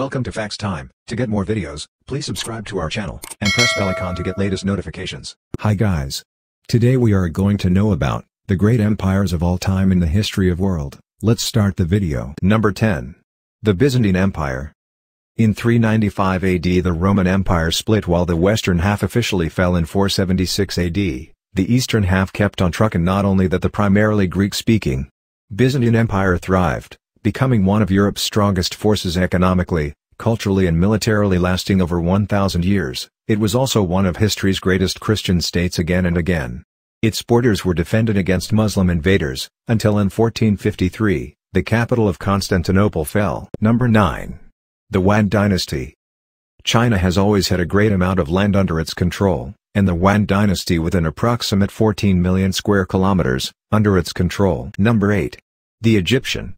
Welcome to Facts Time. To get more videos, please subscribe to our channel and press bell icon to get latest notifications. Hi guys. Today we are going to know about the great empires of all time in the history of world. Let's start the video. Number 10. The Byzantine Empire. In 395 AD the Roman Empire split while the western half officially fell in 476 AD. The eastern half kept on trucking, not only that the primarily Greek-speaking Byzantine Empire thrived, becoming one of Europe's strongest forces economically, culturally and militarily, lasting over 1,000 years. It was also one of history's greatest Christian states again and again. Its borders were defended against Muslim invaders, until in 1453, the capital of Constantinople fell. Number 9. The Wan Dynasty. China has always had a great amount of land under its control, and the Wan Dynasty with an approximate 14 million square kilometers, under its control. Number 8. The Egyptian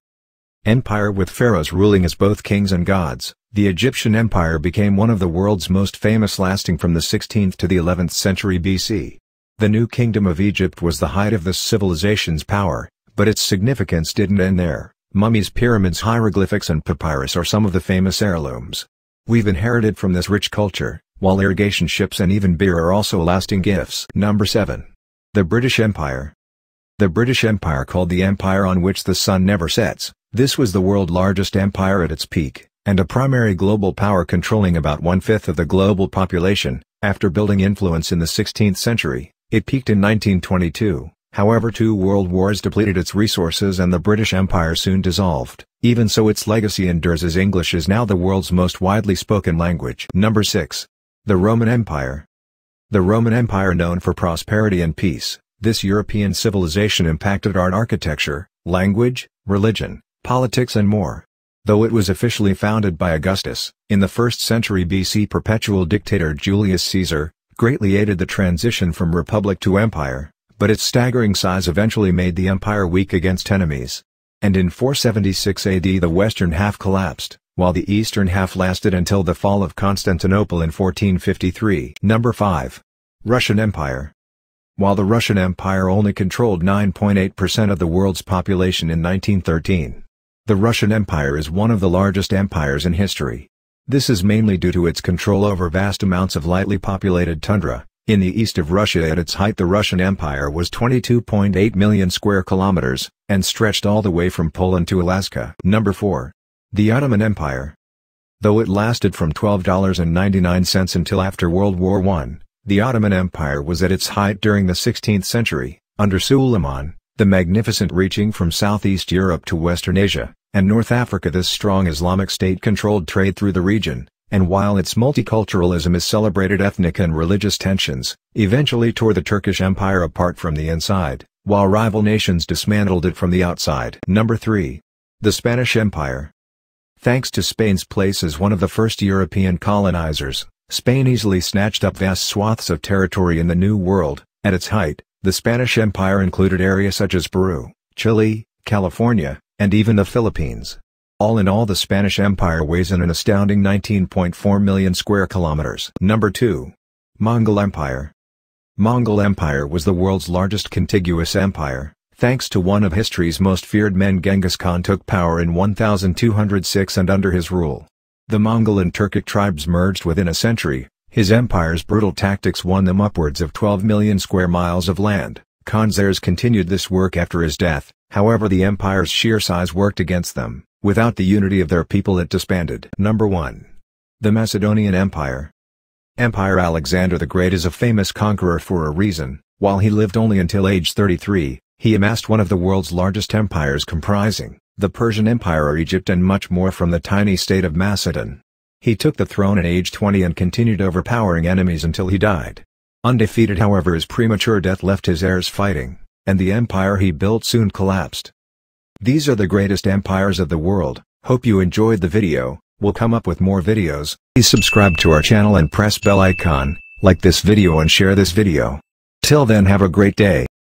Empire. With pharaohs ruling as both kings and gods, the Egyptian Empire became one of the world's most famous, lasting from the 16th to the 11th century BC. The new kingdom of Egypt was the height of this civilization's power, but its significance didn't end there. Mummies, pyramids, hieroglyphics and papyrus are some of the famous heirlooms we've inherited from this rich culture, while irrigation ships and even beer are also lasting gifts. Number 7. The British Empire. The British Empire, called the empire on which the sun never sets, this was the world's largest empire at its peak, and a primary global power controlling about 1/5 of the global population. After building influence in the 16th century, it peaked in 1922, however 2 world wars depleted its resources and the British Empire soon dissolved. Even so, its legacy endures, as English is now the world's most widely spoken language. Number 6. The Roman Empire. The Roman Empire, known for prosperity and peace, this European civilization impacted art, architecture, language, religion, politics and more. Though it was officially founded by Augustus, in the 1st century BC, perpetual dictator Julius Caesar greatly aided the transition from republic to empire, but its staggering size eventually made the empire weak against enemies. And in 476 AD the western half collapsed, while the eastern half lasted until the fall of Constantinople in 1453. Number 5. Russian Empire. While the Russian Empire only controlled 9.8% of the world's population in 1913, the Russian Empire is one of the largest empires in history. This is mainly due to its control over vast amounts of lightly populated tundra. In the east of Russia at its height, the Russian Empire was 22.8 million square kilometers, and stretched all the way from Poland to Alaska. Number 4. The Ottoman Empire. Though it lasted from $12.99 until after World War I, the Ottoman Empire was at its height during the 16th century, under Suleiman the Magnificent, reaching from Southeast Europe to Western Asia and North Africa. This strong Islamic state controlled trade through the region, and while its multiculturalism is celebrated, ethnic and religious tensions eventually tore the Turkish Empire apart from the inside, while rival nations dismantled it from the outside. Number 3. The Spanish Empire. Thanks to Spain's place as one of the first European colonizers, Spain easily snatched up vast swaths of territory in the New World. At its height, the Spanish Empire included areas such as Peru, Chile, California, and even the Philippines. All in all, the Spanish Empire weighs in an astounding 19.4 million square kilometers. Number 2. Mongol Empire. Mongol Empire was the world's largest contiguous empire. Thanks to one of history's most feared men, Genghis Khan took power in 1206, and under his rule, the Mongol and Turkic tribes merged within a century. His empire's brutal tactics won them upwards of 12 million square miles of land. Khan's heirs continued this work after his death, however the empire's sheer size worked against them. Without the unity of their people it disbanded. Number 1. The Macedonian Empire. Alexander the Great is a famous conqueror for a reason. While he lived only until age 33, he amassed one of the world's largest empires, comprising the Persian Empire, Egypt and much more, from the tiny state of Macedon. He took the throne at age 20 and continued overpowering enemies until he died. Undefeated, however, his premature death left his heirs fighting, and the empire he built soon collapsed. These are the greatest empires of the world. Hope you enjoyed the video. We'll come up with more videos. Please subscribe to our channel and press bell icon, like this video and share this video. Till then, have a great day.